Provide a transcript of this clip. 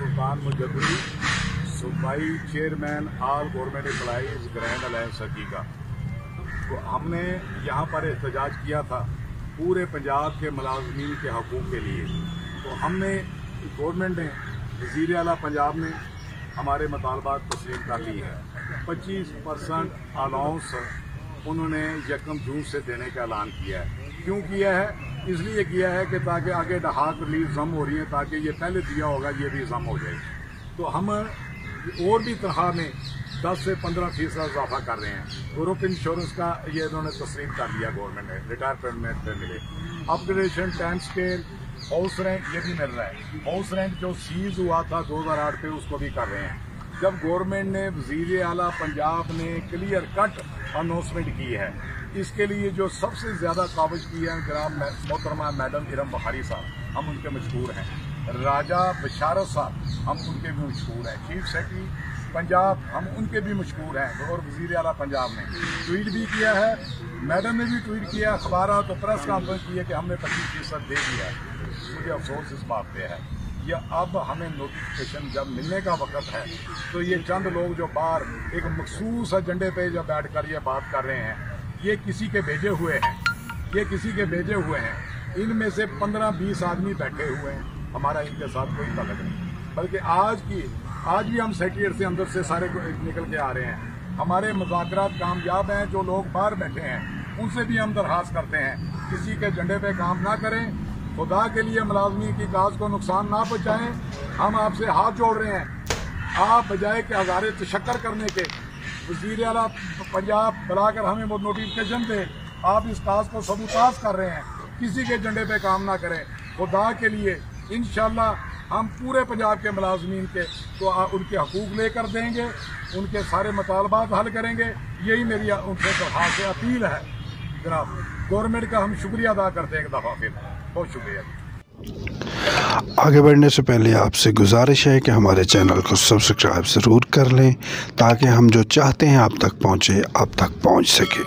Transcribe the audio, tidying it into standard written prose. सुल्तान मुजद्दी, सूबाई chairman all government employees grand alliance AGEGA। तो हमने यहाँ पर एहतजाज किया था पूरे पंजाब के मुलाजमीन के हकूक़ के लिए। तो हमने गवर्नमेंट ने वज़ीर आला पंजाब ने हमारे मुतालबात तस्लीम कर ली है। 25% अलाउंस उन्होंने यकम जून से देने का ऐलान किया है। क्यों किया है? इसलिए किया है कि ताकि आगे डहाक रिलीफ जम हो रही है, ताकि ये पहले दिया होगा ये भी जम हो जाएगी। तो हम और भी तरह में 10 से 15% इजाफा कर रहे हैं। ग्रुप इंश्योरेंस का ये इन्होंने तस्लीम कर लिया गवर्नमेंट ने, रिटायरमेंट पे मिले। Upgradation time scale, house rent ये भी मिल रहा है। हाउस रेंट जो सीज हुआ था 2008 पे उसको भी कर रहे हैं। जब गवर्नमेंट ने वजीर आला पंजाब ने क्लियर कट अनाउंसमेंट की है, इसके लिए जो सबसे ज़्यादा काबिज की है ग्राम मोहतरमा मैडम इरम बुखारी साहब, हम उनके मशहूर हैं। राजा बशारत साहब, हम उनके भी मशहूर हैं। चीफ सेक्रेटरी पंजाब, हम उनके भी मशहूर हैं। और वज़ीर आला पंजाब ने ट्वीट भी किया है, मैडम ने भी ट्वीट किया, अखबार तो प्रेस कॉन्फ्रेंस की है कि हमने 25% दे दिया है। मुझे अफसोस इस बात पर है, यह अब हमें नोटिफिकेशन जब मिलने का वक्त है तो ये चंद लोग जो बाहर एक मखसूस एजेंडे पर जब बैठ कर ये बात कर रहे हैं, ये किसी के भेजे हुए हैं, इनमें से 15-20 आदमी बैठे हुए हैं। हमारा इनके साथ कोई ताल्लुक नहीं, बल्कि आज भी हम सेक्रेटरीट से अंदर से सारे निकल के आ रहे हैं। हमारे मुज़ाकरात कामयाब हैं। जो लोग बाहर बैठे हैं उनसे भी हम दरख्वास्त करते हैं, किसी के एजेंडे पे काम ना करें, खुदा के लिए मुलाजमी की काज को नुकसान ना पहुँचाएँ। हम आपसे हाथ जोड़ रहे हैं, आप बजाय के हज़ारे तशक्कर करने के वज़ीर आला पंजाब बुलाकर हमें वो नोटिफिकेशन दे। आप इस काज को सबूताज कर रहे हैं, किसी के एजेंडे पे काम ना करें खुदा के लिए। इंशाल्लाह हम पूरे पंजाब के मुलाजमीन के तो उनके हकूक़ लेकर देंगे, उनके सारे मुतालबात हल करेंगे। यही मेरी उनसे दरख्वास्त अपील है। जनाब गवर्नमेंट का हम शुक्रिया अदा करते हैं एक दफ़ा फिर, बहुत शुक्रिया। आगे बढ़ने से पहले आपसे गुजारिश है कि हमारे चैनल को सब्सक्राइब ज़रूर कर लें ताकि हम जो चाहते हैं आप तक पहुँचे, आप तक पहुँच सके।